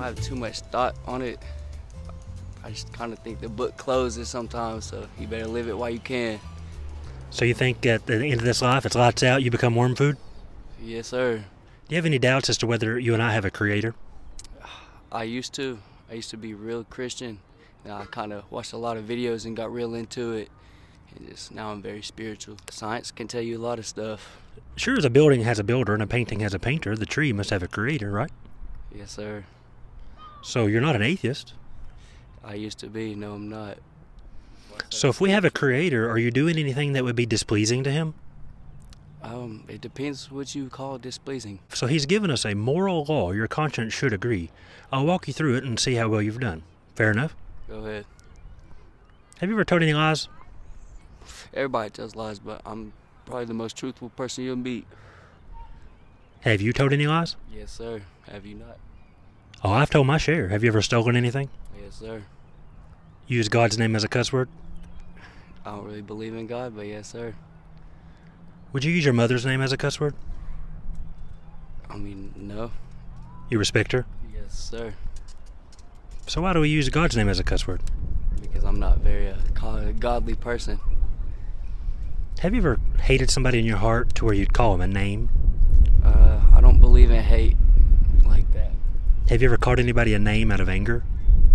don't have too much thought on it. I just kind of think the book closes sometimes, so you better live it while you can. So you think at the end of this life, it's lights out, you become worm food? Yes, sir. Do you have any doubts as to whether you and I have a creator? I used to. I used to be real Christian. Now I kind of watched a lot of videos and got real into it. And just now I'm very spiritual. Science can tell you a lot of stuff. Sure as a building has a builder and a painting has a painter, the tree must have a creator, right? Yes, sir. So you're not an atheist? I used to be. No, I'm not. So if we have a creator, are you doing anything that would be displeasing to him? It depends what you call displeasing. So he's given us a moral law. Your conscience should agree. I'll walk you through it and see how well you've done. Fair enough? Go ahead. Have you ever told any lies? Everybody tells lies, but I'm probably the most truthful person you'll meet. Have you told any lies? Yes, sir. Have you not? Oh, I've told my share. Have you ever stolen anything? Yes, sir. You use God's name as a cuss word? I don't really believe in God, but yes, sir. Would you use your mother's name as a cuss word? I mean, no. You respect her? Yes, sir. So why do we use God's name as a cuss word? Because I'm not very godly person. Have you ever hated somebody in your heart to where you'd call them a name? I don't believe in hate like that. Have you ever called anybody a name out of anger?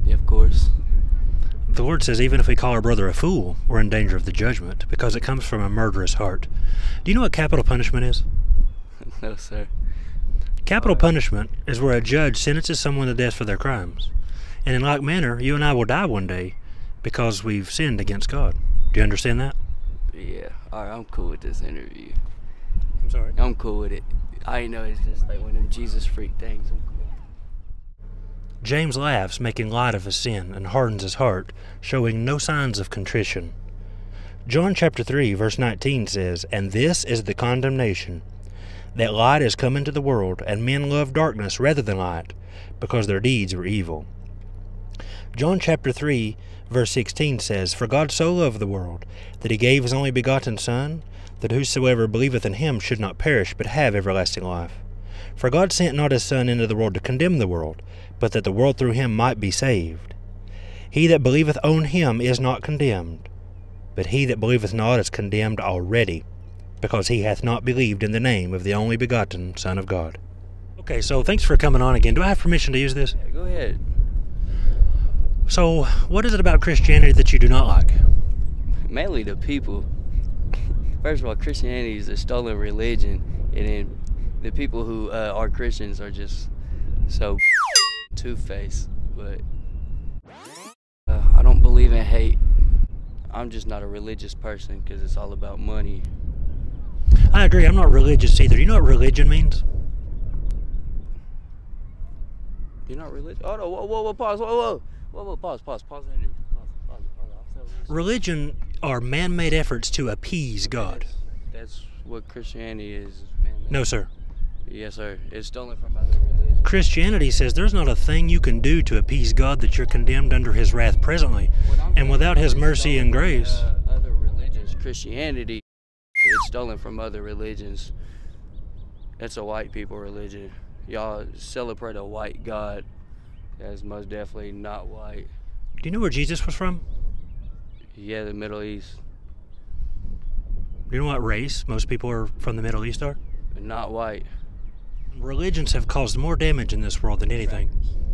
Yeah, of course. The Lord says even if we call our brother a fool, we're in danger of the judgment because it comes from a murderous heart. Do you know what capital punishment is? No, sir. Capital punishment is where a judge sentences someone to death for their crimes. And in like manner, you and I will die one day because we've sinned against God. Do you understand that? Yeah. All right, I'm cool with this interview. I'm sorry? I'm cool with it. I know it's just like one of them Jesus freak things. I'm cool. James laughs, making light of his sin, and hardens his heart, showing no signs of contrition. John chapter 3, verse 19 says, "And this is the condemnation, that light is come into the world, and men love darkness rather than light, because their deeds were evil." John chapter 3, verse 16 says, "For God so loved the world, that he gave his only begotten Son, that whosoever believeth in him should not perish, but have everlasting life. For God sent not his Son into the world to condemn the world, but that the world through him might be saved. He that believeth on him is not condemned, but he that believeth not is condemned already, because he hath not believed in the name of the only begotten Son of God." Okay, so thanks for coming on again. Do I have permission to use this? Yeah, go ahead. So, what is it about Christianity that you do not like? Mainly the people. First of all, Christianity is a stolen religion, and then the people who are Christians are just so two-faced, but I don't believe in hate. I'm just not a religious person because it's all about money. I agree. I'm not religious either. You know what religion means? You're not religious? Oh, no. Whoa, whoa, whoa, pause. Whoa, whoa. Whoa, whoa, pause, pause, pause. Religion are man-made efforts to appease God. That's what Christianity is. Man-made. No, sir. Yes, sir. It's stolen from other religions. Christianity says there's not a thing you can do to appease God that you're condemned under his wrath presently, and without his mercy and grace. Other religions, Christianity is stolen from other religions. That's a white people religion. Y'all celebrate a white God that is most definitely not white. Do you know where Jesus was from? Yeah, the Middle East. Do you know what race most people are from the Middle East are? Not white. Religions have caused more damage in this world than anything.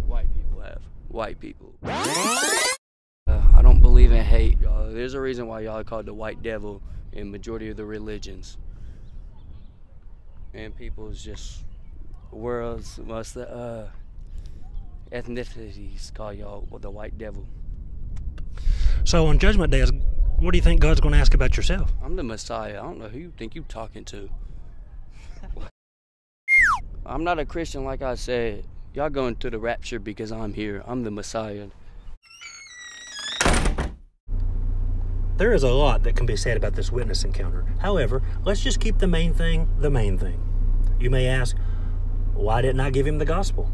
White people have. White people. I don't believe in hate. There's a reason why y'all are called the white devil in majority of the religions. And people's just worlds must ethnicities call y'all the white devil. So on Judgment Day, what do you think God's going to ask about yourself? I'm the Messiah. I don't know who you think you're talking to. I'm not a Christian, like I said. Y'all going to the rapture because I'm here. I'm the Messiah. There is a lot that can be said about this witness encounter. However, let's just keep the main thing the main thing. You may ask, why didn't I give him the gospel?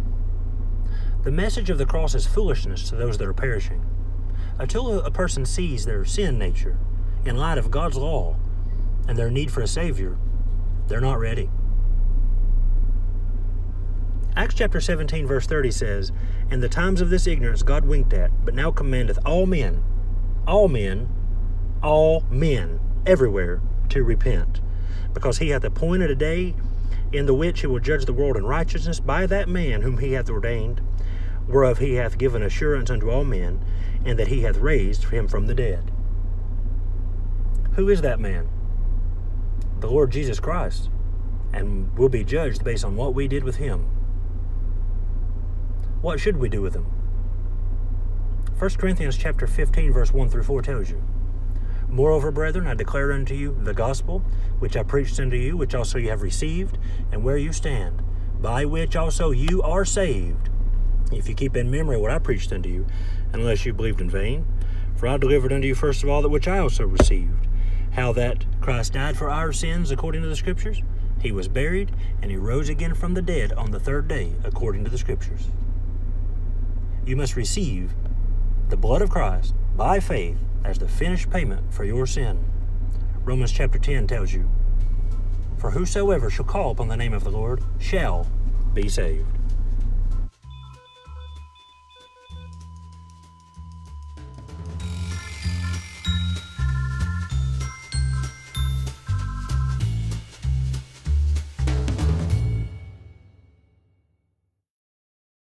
The message of the cross is foolishness to those that are perishing. Until a person sees their sin nature in light of God's law and their need for a Savior, they're not ready. Acts chapter 17, verse 30 says, And the times of this ignorance God winked at, but now commandeth all men, everywhere, to repent. Because he hath appointed a day in the which he will judge the world in righteousness by that man whom he hath ordained, whereof he hath given assurance unto all men, and that he hath raised him from the dead. Who is that man? The Lord Jesus Christ, and will be judged based on what we did with him. What should we do with him? 1 Corinthians chapter 15, verse 1 through 4 tells you, "Moreover, brethren, I declare unto you the gospel, which I preached unto you, which also you have received, and where you stand, by which also you are saved, if you keep in memory what I preached unto you, unless you believed in vain. For I delivered unto you first of all that which I also received, how that Christ died for our sins according to the Scriptures, he was buried, and he rose again from the dead on the third day according to the Scriptures." You must receive the blood of Christ by faith as the finished payment for your sin. Romans chapter 10 tells you, "For whosoever shall call upon the name of the Lord shall be saved."